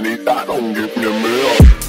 man, I don't give me a